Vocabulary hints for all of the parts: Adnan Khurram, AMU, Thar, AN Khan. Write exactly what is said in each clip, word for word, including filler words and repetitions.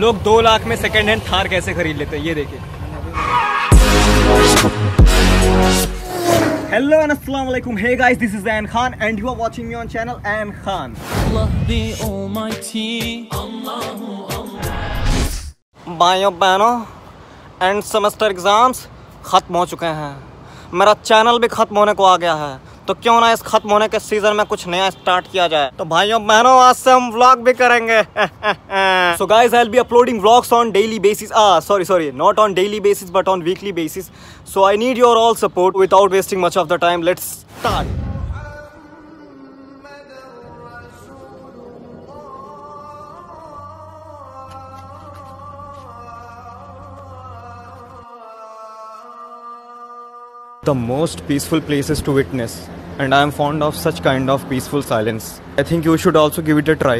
लोग दो लाख में सेकेंड हैंड थार कैसे खरीद लेते हैं, ये देखिए। हेलो एंड अस्सलाम वालेकुम, hey guys, this is N Khan and you are watching me on channel N Khan. भाइयों बहनों, एंड सेमेस्टर एग्जाम्स ख़त्म हो चुके हैं, मेरा चैनल भी ख़त्म होने को आ गया है, तो क्यों ना इस ख़त्म होने के सीज़न में कुछ नया स्टार्ट किया जाए। तो भाइयों बहनों, आज से हम व्लॉग भी करेंगे। So guys, I'll be uploading vlogs on daily basis. Ah, sorry, sorry, not on daily basis, but on weekly basis. So I need your all support. Without wasting much of the time, let's start. The most peaceful places to witness, and I am fond of such kind of peaceful silence. I think you should also give it a try.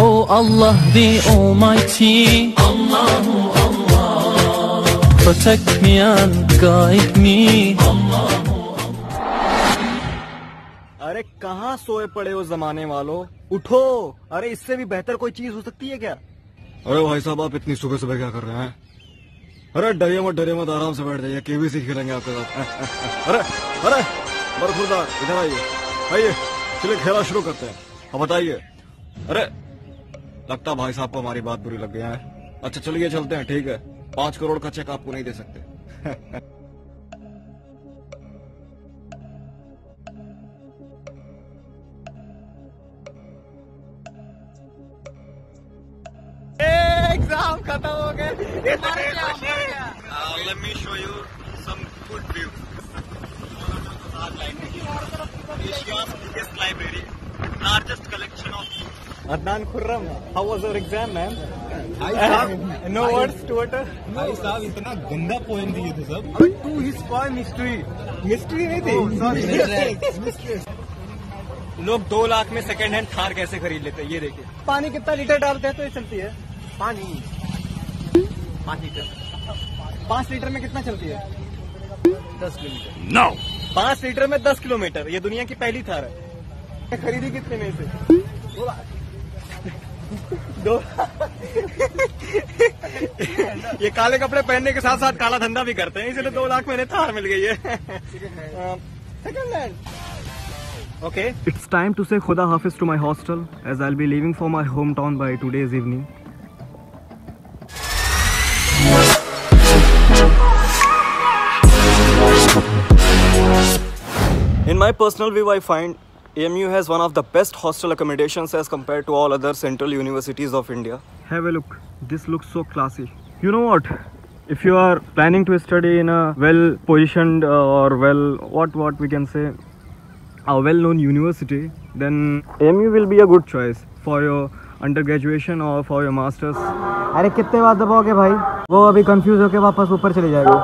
Oh Allah, the Almighty, Allahu Allah, protect me and guide me. Allahu Allah. अरे कहाँ सोए पड़े हो जमाने वालों, उठो। अरे इससे भी बेहतर कोई चीज हो सकती है क्या? अरे भाई साहब, आप इतनी सुबह सुबह क्या कर रहे हैं? अरे डरिए मत, डरिए मत, आराम से बैठ जाइए, केवी सीख लेंगे आपके साथ। अरे अरे बरखुरदार, इधर आइए, आइए, चलिए खेला शुरू करते हैं। अब बताइए। अरे लगता भाई साहब को हमारी बात बुरी लग गया है। अच्छा चलिए चलते हैं, ठीक है। पांच करोड़ का चेक आपको नहीं दे सकते। एग्जाम खत्म हो गए। Let me show you some good view. Asia's biggest library, largest collection of books. Adnan Khurram, how was your exam, man? I have no words to utter. भाई साहब, इतना गंदा पोएम दिए थे सब। अबे तू हिस पोएम हिस्ट्री मिस्ट्री नहीं थी, सॉरी मिस्ट्री। लोग दो लाख में सेकंड हैंड थार कैसे खरीद लेते हैं, ये देखिए। पानी कितना लीटर डालते हैं तो ये चलती है? पानी पाँच लीटर। पाँच लीटर में कितना चलती है? दस किलोमीटर। नो, पाँच लीटर में दस किलोमीटर। ये दुनिया की पहली थार है। खरीदी कितने में से? दो लाख। दो लाख। ये काले कपड़े पहनने के साथ साथ काला धंधा भी करते हैं, इसलिए दो लाख में थार मिल गई है। Second hand. Okay, it's time to say खुदा हाफिज to my hostel, as I will be living for my home town by today's evening. In my personal view I find A M U has one of the best hostel accommodations as compared to all other central universities of India. Have a look. This looks so classy. You know what? If you are planning to study in a well-positioned or well, what what we can say, a well-known university, then A M U will be a good choice for your undergraduation or for your masters. अरे कितने बार दबाओगे भाई? वो अभी confused होके वापस ऊपर चले जाएगा।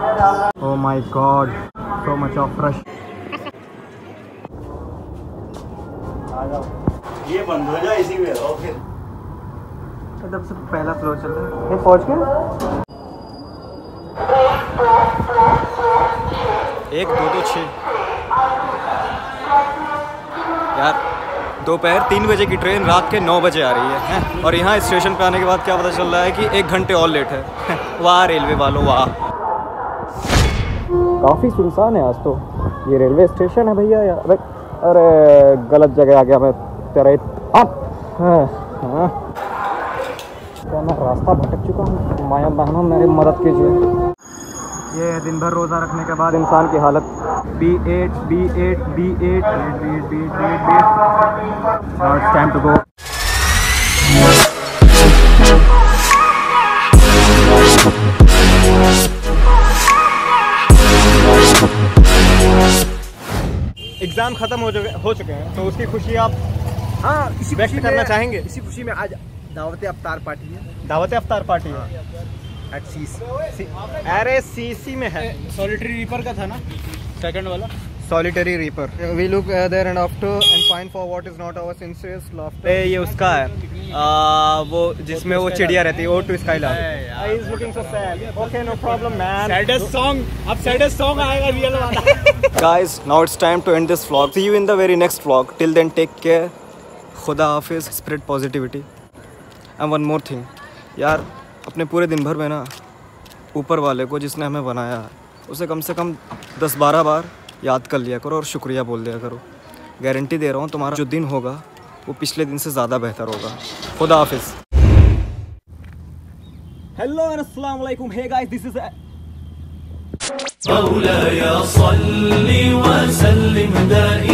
Oh my God, so much of rush. ये बंद हो जाए इसी में, और फिर तब से पहला फ्लोर चल रहा है। पहुंच गए। एक दो दो छः यार, दोपहर तीन बजे की ट्रेन रात के नौ बजे आ रही है, है? और यहाँ स्टेशन पे आने के बाद क्या पता चल रहा है कि एक घंटे और लेट है, है? वाह रेलवे वालों, वाह। काफ़ी सुनसान है आज तो। ये रेलवे स्टेशन है भैया यार। अरे अरे गलत जगह आ गया मैं तेरे। अब क्या मैं रास्ता भटक चुका हूँ? माया बहनों, मेरी मदद कीजिए। ये दिन भर रोज़ा रखने के बाद इंसान की हालत। B eight B eight B eight B eight B eight B eight. Now it's time to go. Exam खत्म हो चुके हो चुके हैं, तो उसकी खुशी आप हाँ इसी व्यक्त करना चाहेंगे? इसी खुशी में आज दावते अफ्तार पार्टी है। दावते अफ्तार पार्टी है आर ए सी सी में है। सॉलिटरी रीपर का था ना सेकंड वाला? Solitary reaper. We look there and after and find for what is not our sincerest laughter. ये उसका है, आ, वो जिसमें वो चिड़िया रहती है, oh to sky laughter. I is looking so sad. Okay no problem man. Saddest song, अब सैडेस्ट सॉन्ग आएगा रियल वाला। Guys, now it's time to end this vlog. See you in the very next vlog. Till then, take care. Khuda Hafiz. Spread positivity. And one more thing, yaar, अपने पूरे दिन भर में ना ऊपर वाले को जिसने हमें बनाया है उसे कम से कम दस बारह बार याद कर लिया करो और शुक्रिया बोल दिया करो। गारंटी दे रहा हूँ तुम्हारा जो दिन होगा वो पिछले दिन से ज़्यादा बेहतर होगा। खुदा हाफिज़। हेलो एंड अस्सलाम वालेकुम। हे गाइस, दिस इज़ मौला या सल्ली व सल्लिम दाइम।